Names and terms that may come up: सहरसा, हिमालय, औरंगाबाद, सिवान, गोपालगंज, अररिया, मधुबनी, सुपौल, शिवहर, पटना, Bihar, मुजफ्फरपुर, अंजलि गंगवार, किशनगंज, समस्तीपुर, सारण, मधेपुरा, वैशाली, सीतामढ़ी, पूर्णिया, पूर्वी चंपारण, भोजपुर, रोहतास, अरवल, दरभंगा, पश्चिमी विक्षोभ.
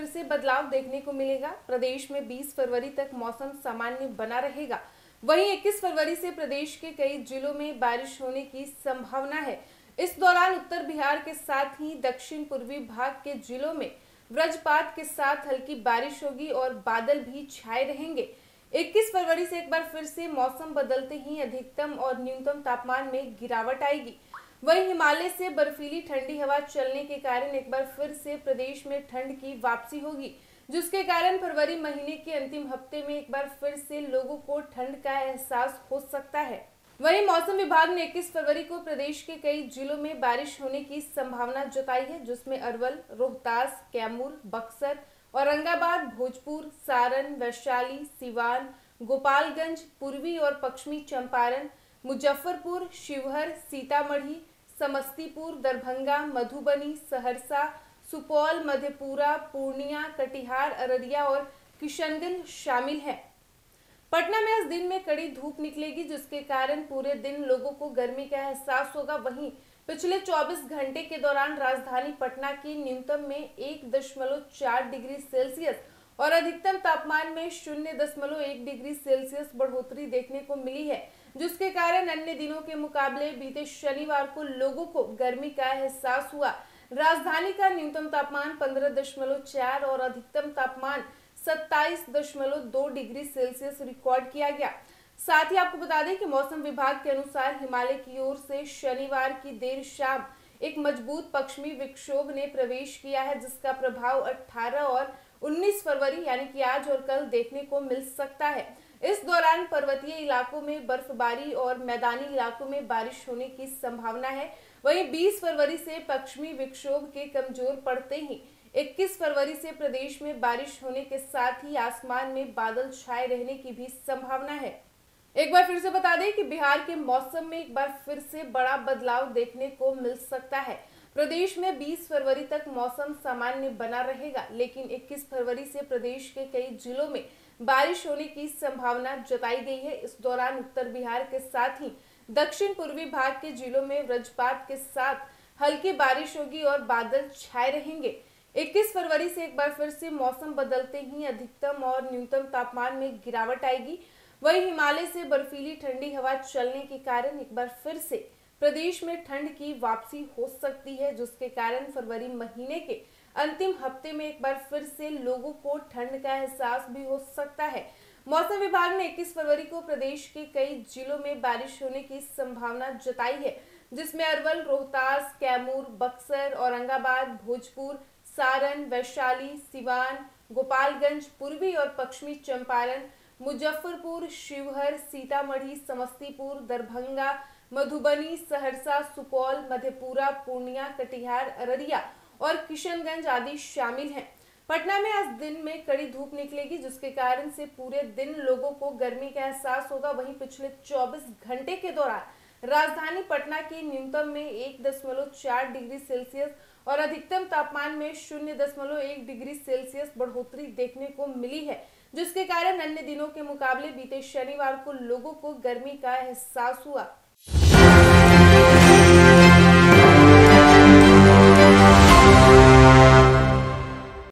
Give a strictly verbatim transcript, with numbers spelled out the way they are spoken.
फिर से बदलाव देखने को मिलेगा। प्रदेश में बीस फरवरी तक मौसम सामान्य बना रहेगा। वहीं इक्कीस फरवरी से प्रदेश के कई जिलों में बारिश होने की संभावना है। इस दौरान उत्तर बिहार के साथ ही दक्षिण पूर्वी भाग के जिलों में वज्रपात के साथ हल्की बारिश होगी और बादल भी छाए रहेंगे। इक्कीस फरवरी से एक बार फिर से मौसम बदलते ही अधिकतम और न्यूनतम तापमान में गिरावट आएगी। वहीं हिमालय से बर्फीली ठंडी हवा चलने के कारण एक बार फिर से प्रदेश में ठंड की वापसी होगी, जिसके कारण फरवरी महीने के अंतिम हफ्ते में एक बार फिर से लोगों को ठंड का एहसास हो सकता है। वहीं मौसम विभाग ने इक्कीस फरवरी को प्रदेश के कई जिलों में बारिश होने की संभावना जताई है, जिसमें अरवल, रोहतास, कैमूर, बक्सर, औरंगाबाद, भोजपुर, सारण, वैशाली, सिवान, गोपालगंज, पूर्वी और पश्चिमी चंपारण, मुजफ्फरपुर, शिवहर, सीतामढ़ी, समस्तीपुर, दरभंगा, मधुबनी, सहरसा, सुपौल, मधेपुरा, पूर्णिया, कटिहार, अररिया और किशनगंज शामिल हैं। पटना में इस दिन में कड़ी धूप निकलेगी, जिसके कारण पूरे दिन लोगों को गर्मी का एहसास होगा। वहीं पिछले चौबीस घंटे के दौरान राजधानी पटना की न्यूनतम में एक दशमलव चार डिग्री सेल्सियस और अधिकतम तापमान में शून्य दशमलव एक डिग्री सेल्सियस बढ़ोतरी देखने को मिली है, जिसके कारण अन्य दिनों के मुकाबले बीते शनिवार को लोगों को गर्मी का एहसास हुआ। राजधानी का न्यूनतम तापमान पंद्रह दशमलव चार और अधिकतम तापमान सत्ताईस दशमलव दो डिग्री सेल्सियस रिकॉर्ड किया गया। साथ ही आपको बता दें कि मौसम विभाग के अनुसार हिमालय की ओर से शनिवार की देर शाम एक मजबूत पश्चिमी विक्षोभ ने प्रवेश किया है, जिसका प्रभाव अठारह और उन्नीस फरवरी यानी कि आज और कल देखने को मिल सकता है। इस दौरान पर्वतीय इलाकों में बर्फबारी और मैदानी इलाकों में बारिश होने की संभावना है। वहीं बीस फरवरी से पश्चिमी विक्षोभ के कमजोर पड़ते ही इक्कीस फरवरी से प्रदेश में बारिश होने के साथ ही आसमान में बादल छाए रहने की भी संभावना है। एक बार फिर से बता दें कि बिहार के मौसम में एक बार फिर से बड़ा बदलाव देखने को मिल सकता है। प्रदेश में बीस फरवरी तक मौसम सामान्य बना रहेगा, लेकिन इक्कीस फरवरी से प्रदेश के कई जिलों में बारिश होने की संभावना जताई गई है। इस दौरान उत्तर बिहार के साथ ही दक्षिण पूर्वी भाग के जिलों में वज्रपात के साथ हल्की बारिश होगी और बादल छाए रहेंगे। इक्कीस फरवरी से एक बार फिर से मौसम बदलते ही अधिकतम और न्यूनतम तापमान में गिरावट आएगी। वहीं हिमालय से बर्फीली ठंडी हवा चलने के कारण एक बार फिर से प्रदेश में ठंड की वापसी हो सकती है, जिसके कारण फरवरी महीने के अंतिम हफ्ते में एक बार फिर से लोगों को ठंड का एहसास भी हो सकता है। मौसम विभाग ने इक्कीस फरवरी को प्रदेश के कई जिलों में बारिश होने की संभावना जताई है, जिसमें अरवल, रोहतास, कैमूर, बक्सर, औरंगाबाद, भोजपुर, सारण, वैशाली, सिवान, गोपालगंज, पूर्वी और पश्चिमी चंपारण, मुजफ्फरपुर, शिवहर, सीतामढ़ी, समस्तीपुर, दरभंगा, मधुबनी, सहरसा, सुपौल, मधेपुरा, पूर्णिया, कटिहार, अररिया और किशनगंज आदि शामिल हैं। पटना में आज दिन में कड़ी धूप निकलेगी, जिसके कारण से पूरे दिन लोगों को गर्मी का एहसास होगा। वहीं पिछले चौबीस घंटे के दौरान राजधानी पटना की न्यूनतम में एक दशमलव चार डिग्री सेल्सियस और अधिकतम तापमान में शून्य दशमलव एक डिग्री सेल्सियस बढ़ोतरी देखने को मिली है, जिसके कारण अन्य दिनों के मुकाबले बीते शनिवार को लोगों को गर्मी का एहसास हुआ।